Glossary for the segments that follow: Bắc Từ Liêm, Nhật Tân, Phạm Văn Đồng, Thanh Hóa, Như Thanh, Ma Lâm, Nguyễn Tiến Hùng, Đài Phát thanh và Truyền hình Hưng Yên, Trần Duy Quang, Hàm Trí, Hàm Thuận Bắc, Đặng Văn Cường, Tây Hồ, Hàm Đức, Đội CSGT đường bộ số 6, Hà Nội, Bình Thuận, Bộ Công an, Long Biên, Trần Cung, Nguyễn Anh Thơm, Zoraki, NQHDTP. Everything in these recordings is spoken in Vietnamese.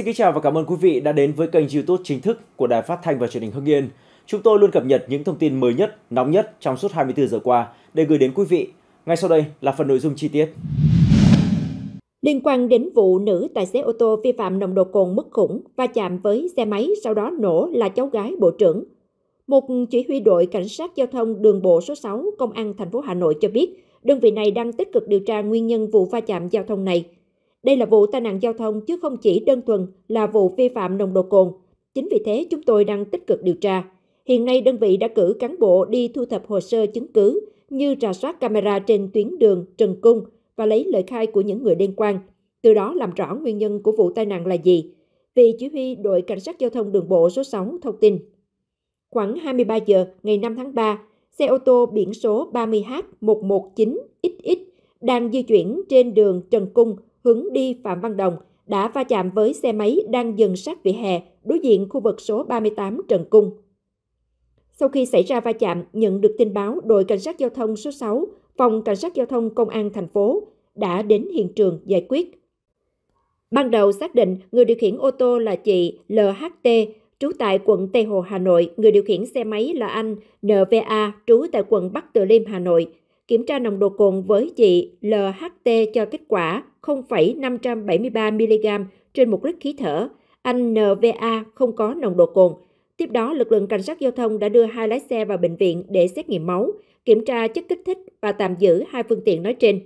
Xin kính chào và cảm ơn quý vị đã đến với kênh YouTube chính thức của Đài Phát thanh và Truyền hình Hưng Yên. Chúng tôi luôn cập nhật những thông tin mới nhất, nóng nhất trong suốt 24 giờ qua để gửi đến quý vị. Ngay sau đây là phần nội dung chi tiết. Liên quan đến vụ nữ tài xế ô tô vi phạm nồng độ cồn mức khủng, va chạm với xe máy sau đó nổ là cháu gái bộ trưởng. Một chỉ huy đội cảnh sát giao thông đường bộ số 6 Công an thành phố Hà Nội cho biết, đơn vị này đang tích cực điều tra nguyên nhân vụ va chạm giao thông này. Đây là vụ tai nạn giao thông chứ không chỉ đơn thuần là vụ vi phạm nồng độ cồn. Chính vì thế chúng tôi đang tích cực điều tra. Hiện nay đơn vị đã cử cán bộ đi thu thập hồ sơ chứng cứ như rà soát camera trên tuyến đường Trần Cung và lấy lời khai của những người liên quan, từ đó làm rõ nguyên nhân của vụ tai nạn là gì. Vị chỉ huy đội cảnh sát giao thông đường bộ số 6 thông tin. Khoảng 23 giờ ngày 5 tháng 3, xe ô tô biển số 30H119XX đang di chuyển trên đường Trần Cung hướng đi Phạm Văn Đồng đã va chạm với xe máy đang dừng sát vỉa hè đối diện khu vực số 38 Trần Cung. Sau khi xảy ra va chạm, nhận được tin báo, đội cảnh sát giao thông số 6, phòng cảnh sát giao thông Công an thành phố đã đến hiện trường giải quyết. Ban đầu xác định người điều khiển ô tô là chị LHT, trú tại quận Tây Hồ, Hà Nội, người điều khiển xe máy là anh NVA, trú tại quận Bắc Từ Liêm, Hà Nội. Kiểm tra nồng độ cồn với chị LHT cho kết quả 0,573 mg trên 1 lít khí thở. Anh NVA không có nồng độ cồn. Tiếp đó, lực lượng cảnh sát giao thông đã đưa hai lái xe vào bệnh viện để xét nghiệm máu, kiểm tra chất kích thích và tạm giữ hai phương tiện nói trên.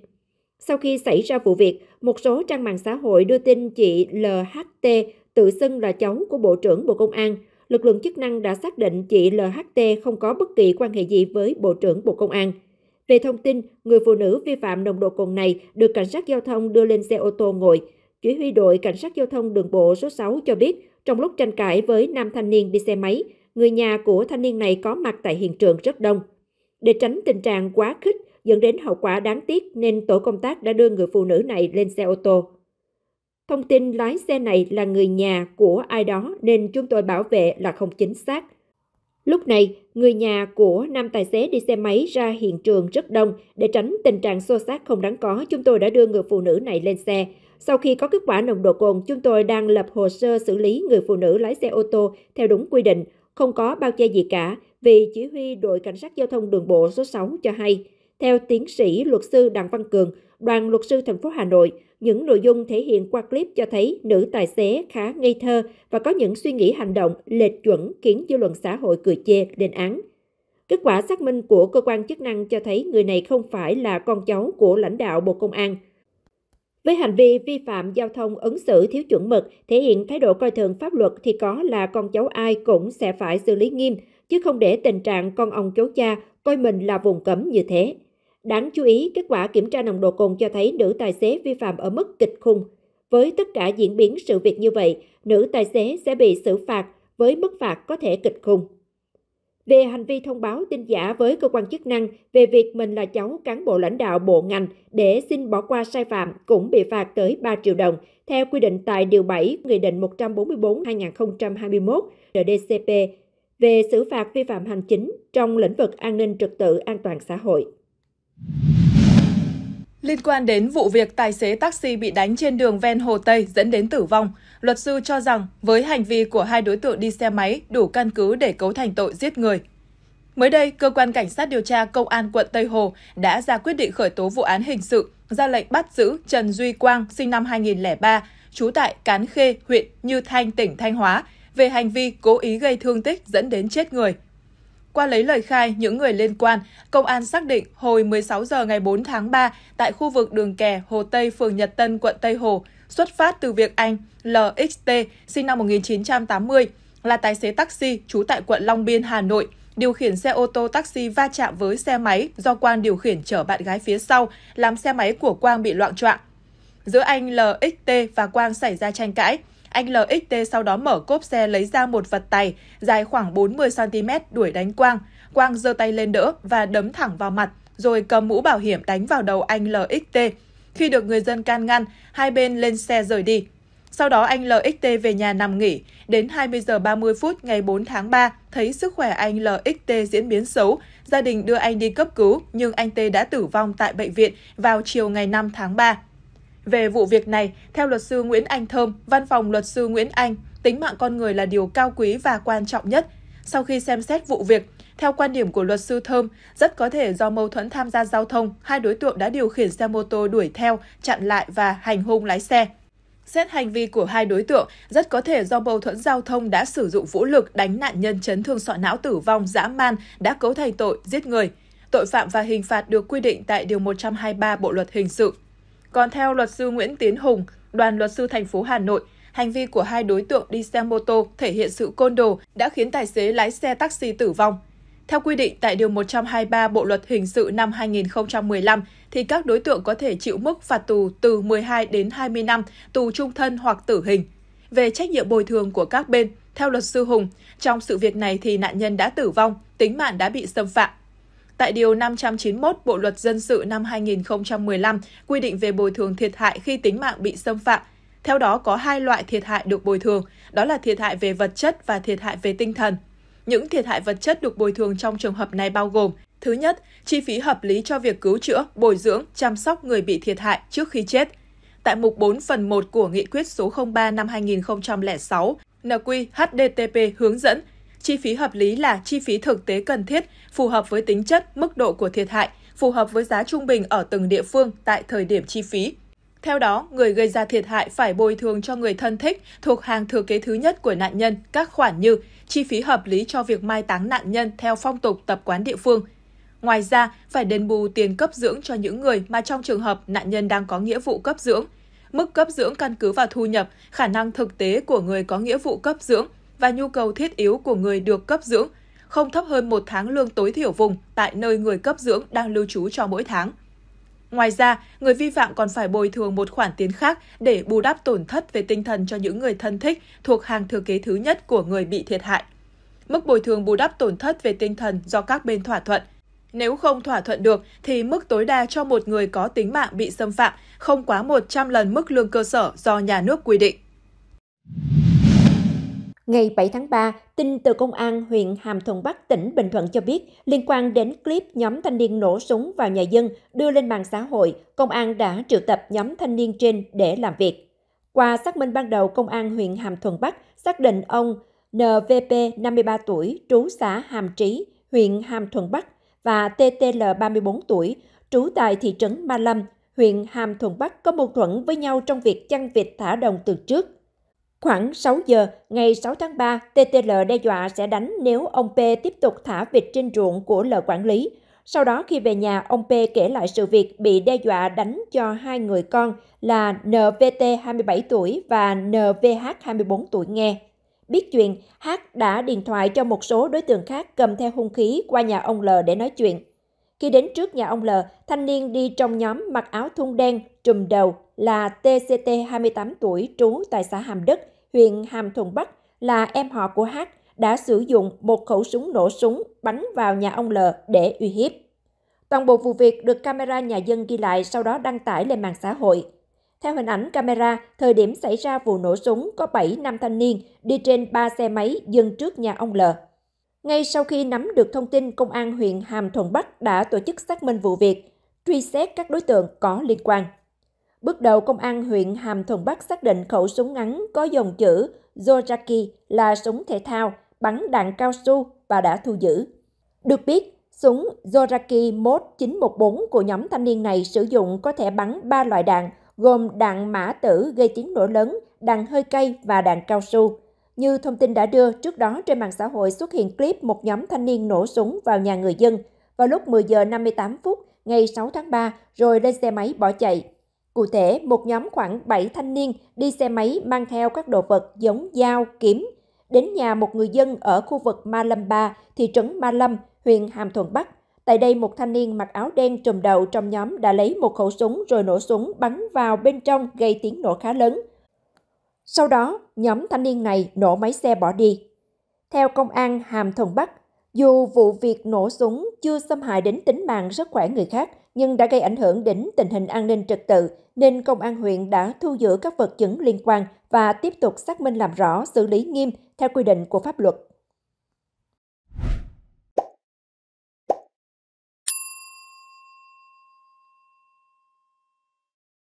Sau khi xảy ra vụ việc, một số trang mạng xã hội đưa tin chị LHT tự xưng là cháu của Bộ trưởng Bộ Công an. Lực lượng chức năng đã xác định chị LHT không có bất kỳ quan hệ gì với Bộ trưởng Bộ Công an. Về thông tin, người phụ nữ vi phạm nồng độ cồn này được cảnh sát giao thông đưa lên xe ô tô ngồi. Chỉ huy đội cảnh sát giao thông đường bộ số 6 cho biết, trong lúc tranh cãi với nam thanh niên đi xe máy, người nhà của thanh niên này có mặt tại hiện trường rất đông. Để tránh tình trạng quá khích dẫn đến hậu quả đáng tiếc nên tổ công tác đã đưa người phụ nữ này lên xe ô tô. Thông tin lái xe này là người nhà của ai đó nên chúng tôi bảo vệ là không chính xác. Lúc này, người nhà của nam tài xế đi xe máy ra hiện trường rất đông. Để tránh tình trạng xô xát không đáng có, chúng tôi đã đưa người phụ nữ này lên xe. Sau khi có kết quả nồng độ cồn, chúng tôi đang lập hồ sơ xử lý người phụ nữ lái xe ô tô theo đúng quy định, không có bao che gì cả, vì chỉ huy đội cảnh sát giao thông đường bộ số 6 cho hay. Theo tiến sĩ luật sư Đặng Văn Cường, đoàn luật sư thành phố Hà Nội, những nội dung thể hiện qua clip cho thấy nữ tài xế khá ngây thơ và có những suy nghĩ hành động lệch chuẩn khiến dư luận xã hội cười chê lên án. Kết quả xác minh của cơ quan chức năng cho thấy người này không phải là con cháu của lãnh đạo Bộ Công an. Với hành vi vi phạm giao thông, ứng xử thiếu chuẩn mực, thể hiện thái độ coi thường pháp luật thì có là con cháu ai cũng sẽ phải xử lý nghiêm, chứ không để tình trạng con ông cháu cha coi mình là vùng cấm như thế. Đáng chú ý, kết quả kiểm tra nồng độ cồn cho thấy nữ tài xế vi phạm ở mức kịch khung. Với tất cả diễn biến sự việc như vậy, nữ tài xế sẽ bị xử phạt với mức phạt có thể kịch khung. Về hành vi thông báo tin giả với cơ quan chức năng về việc mình là cháu cán bộ lãnh đạo bộ ngành để xin bỏ qua sai phạm cũng bị phạt tới 3 triệu đồng, theo quy định tại Điều 7 Nghị định 144/2021 NĐ-CP về xử phạt vi phạm hành chính trong lĩnh vực an ninh trật tự an toàn xã hội. Liên quan đến vụ việc tài xế taxi bị đánh trên đường ven Hồ Tây dẫn đến tử vong, luật sư cho rằng với hành vi của hai đối tượng đi xe máy đủ căn cứ để cấu thành tội giết người. Mới đây, Cơ quan Cảnh sát điều tra Công an quận Tây Hồ đã ra quyết định khởi tố vụ án hình sự, ra lệnh bắt giữ Trần Duy Quang, sinh năm 2003, trú tại Cán Khê, huyện Như Thanh, tỉnh Thanh Hóa, về hành vi cố ý gây thương tích dẫn đến chết người. Qua lấy lời khai những người liên quan, công an xác định hồi 16 giờ ngày 4 tháng 3 tại khu vực đường kè Hồ Tây, phường Nhật Tân, quận Tây Hồ, xuất phát từ việc anh LXT, sinh năm 1980, là tài xế taxi trú tại quận Long Biên, Hà Nội, điều khiển xe ô tô taxi va chạm với xe máy do Quang điều khiển chở bạn gái phía sau, làm xe máy của Quang bị loạng choạng. Giữa anh LXT và Quang xảy ra tranh cãi. Anh LXT sau đó mở cốp xe lấy ra một vật tày dài khoảng 40 cm đuổi đánh Quang. Quang giơ tay lên đỡ và đấm thẳng vào mặt, rồi cầm mũ bảo hiểm đánh vào đầu anh LXT. Khi được người dân can ngăn, hai bên lên xe rời đi. Sau đó anh LXT về nhà nằm nghỉ. Đến 20 giờ 30 phút ngày 4 tháng 3, thấy sức khỏe anh LXT diễn biến xấu. Gia đình đưa anh đi cấp cứu, nhưng anh T đã tử vong tại bệnh viện vào chiều ngày 5 tháng 3. Về vụ việc này, theo luật sư Nguyễn Anh Thơm, văn phòng luật sư Nguyễn Anh, tính mạng con người là điều cao quý và quan trọng nhất. Sau khi xem xét vụ việc, theo quan điểm của luật sư Thơm, rất có thể do mâu thuẫn tham gia giao thông, hai đối tượng đã điều khiển xe mô tô đuổi theo, chặn lại và hành hung lái xe. Xét hành vi của hai đối tượng, rất có thể do mâu thuẫn giao thông đã sử dụng vũ lực đánh nạn nhân chấn thương sọ não tử vong dã man đã cấu thành tội giết người. Tội phạm và hình phạt được quy định tại Điều 123 Bộ Luật Hình sự. Còn theo luật sư Nguyễn Tiến Hùng, đoàn luật sư thành phố Hà Nội, hành vi của hai đối tượng đi xe mô tô thể hiện sự côn đồ đã khiến tài xế lái xe taxi tử vong. Theo quy định tại Điều 123 Bộ Luật Hình sự năm 2015, thì các đối tượng có thể chịu mức phạt tù từ 12 đến 20 năm, tù chung thân hoặc tử hình. Về trách nhiệm bồi thường của các bên, theo luật sư Hùng, trong sự việc này thì nạn nhân đã tử vong, tính mạng đã bị xâm phạm. Tại Điều 591 Bộ Luật Dân sự năm 2015 quy định về bồi thường thiệt hại khi tính mạng bị xâm phạm. Theo đó có hai loại thiệt hại được bồi thường, đó là thiệt hại về vật chất và thiệt hại về tinh thần. Những thiệt hại vật chất được bồi thường trong trường hợp này bao gồm: thứ nhất, chi phí hợp lý cho việc cứu chữa, bồi dưỡng, chăm sóc người bị thiệt hại trước khi chết. Tại mục 4 phần 1 của Nghị quyết số 03 năm 2006, NQHDTP hướng dẫn, chi phí hợp lý là chi phí thực tế cần thiết, phù hợp với tính chất, mức độ của thiệt hại, phù hợp với giá trung bình ở từng địa phương tại thời điểm chi phí. Theo đó, người gây ra thiệt hại phải bồi thường cho người thân thích thuộc hàng thừa kế thứ nhất của nạn nhân các khoản như chi phí hợp lý cho việc mai táng nạn nhân theo phong tục tập quán địa phương. Ngoài ra, phải đền bù tiền cấp dưỡng cho những người mà trong trường hợp nạn nhân đang có nghĩa vụ cấp dưỡng. Mức cấp dưỡng căn cứ vào thu nhập, khả năng thực tế của người có nghĩa vụ cấp dưỡng và nhu cầu thiết yếu của người được cấp dưỡng, không thấp hơn 1 tháng lương tối thiểu vùng tại nơi người cấp dưỡng đang lưu trú cho mỗi tháng. Ngoài ra, người vi phạm còn phải bồi thường một khoản tiền khác để bù đắp tổn thất về tinh thần cho những người thân thích thuộc hàng thừa kế thứ nhất của người bị thiệt hại. Mức bồi thường bù đắp tổn thất về tinh thần do các bên thỏa thuận. Nếu không thỏa thuận được thì mức tối đa cho một người có tính mạng bị xâm phạm không quá 100 lần mức lương cơ sở do nhà nước quy định. Ngày 7 tháng 3, tin từ Công an huyện Hàm Thuận Bắc, tỉnh Bình Thuận cho biết, liên quan đến clip nhóm thanh niên nổ súng vào nhà dân đưa lên mạng xã hội, Công an đã triệu tập nhóm thanh niên trên để làm việc. Qua xác minh ban đầu, Công an huyện Hàm Thuận Bắc xác định ông NVP 53 tuổi, trú xã Hàm Trí, huyện Hàm Thuận Bắc và TTL 34 tuổi, trú tại thị trấn Ma Lâm, huyện Hàm Thuận Bắc có mâu thuẫn với nhau trong việc chăn vịt thả đồng từ trước. Khoảng 6 giờ ngày 6 tháng 3, TTL đe dọa sẽ đánh nếu ông P tiếp tục thả vịt trên ruộng của L quản lý. Sau đó khi về nhà, ông P kể lại sự việc bị đe dọa đánh cho hai người con là NVT 27 tuổi và NVH 24 tuổi nghe. Biết chuyện, H đã điện thoại cho một số đối tượng khác cầm theo hung khí qua nhà ông L để nói chuyện. Khi đến trước nhà ông L, thanh niên đi trong nhóm mặc áo thun đen, trùm đầu là TCT 28 tuổi trú tại xã Hàm Đức, huyện Hàm Thuận Bắc là em họ của H đã sử dụng một khẩu súng nổ súng bắn vào nhà ông L để uy hiếp. Toàn bộ vụ việc được camera nhà dân ghi lại sau đó đăng tải lên mạng xã hội. Theo hình ảnh camera, thời điểm xảy ra vụ nổ súng có 7 nam thanh niên đi trên 3 xe máy dừng trước nhà ông L. Ngay sau khi nắm được thông tin, Công an huyện Hàm Thuận Bắc đã tổ chức xác minh vụ việc, truy xét các đối tượng có liên quan. Bước đầu, Công an huyện Hàm Thuận Bắc xác định khẩu súng ngắn có dòng chữ Zoraki là súng thể thao, bắn đạn cao su và đã thu giữ. Được biết, súng Zoraki Mod 914 của nhóm thanh niên này sử dụng có thể bắn 3 loại đạn, gồm đạn mã tử gây tiếng nổ lớn, đạn hơi cay và đạn cao su. Như thông tin đã đưa, trước đó trên mạng xã hội xuất hiện clip một nhóm thanh niên nổ súng vào nhà người dân vào lúc 10 giờ 58 phút ngày 6 tháng 3 rồi lên xe máy bỏ chạy. Cụ thể, một nhóm khoảng 7 thanh niên đi xe máy mang theo các đồ vật giống dao, kiếm, đến nhà một người dân ở khu vực Ma Lâm 3, thị trấn Ma Lâm, huyện Hàm Thuận Bắc. Tại đây, một thanh niên mặc áo đen trùm đầu trong nhóm đã lấy một khẩu súng rồi nổ súng bắn vào bên trong gây tiếng nổ khá lớn. Sau đó, nhóm thanh niên này nổ máy xe bỏ đi. Theo Công an Hàm Thuận Bắc, dù vụ việc nổ súng chưa xâm hại đến tính mạng sức khỏe người khác, nhưng đã gây ảnh hưởng đến tình hình an ninh trật tự, nên Công an huyện đã thu giữ các vật chứng liên quan và tiếp tục xác minh làm rõ, xử lý nghiêm theo quy định của pháp luật.